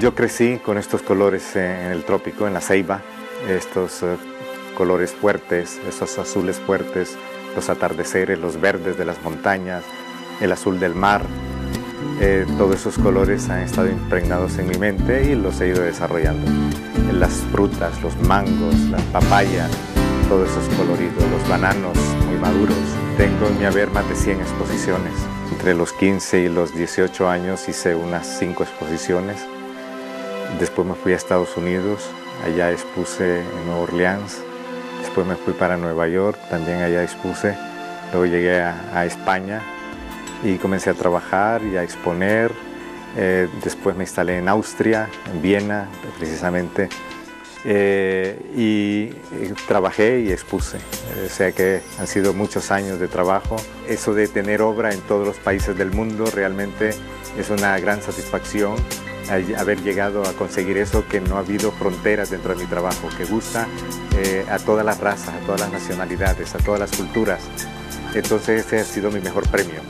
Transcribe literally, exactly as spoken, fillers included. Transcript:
Yo crecí con estos colores en el trópico, en la ceiba, estos colores fuertes, esos azules fuertes, los atardeceres, los verdes de las montañas, el azul del mar. Eh, todos esos colores han estado impregnados en mi mente y los he ido desarrollando. Las frutas, los mangos, las papayas, todos esos coloridos, los bananos muy maduros. Tengo en mi haber más de cien exposiciones. Entre los quince y los dieciocho años hice unas cinco exposiciones. Después me fui a Estados Unidos, allá expuse en Nueva Orleans, después me fui para Nueva York, también allá expuse, luego llegué a, a España y comencé a trabajar y a exponer, eh, después me instalé en Austria, en Viena precisamente, eh, y, y trabajé y expuse, o sea que han sido muchos años de trabajo. Eso de tener obra en todos los países del mundo realmente es una gran satisfacción. Haber llegado a conseguir eso, que no ha habido fronteras dentro de mi trabajo, que gusta eh, a todas las razas, a todas las nacionalidades, a todas las culturas. Entonces ese ha sido mi mejor premio.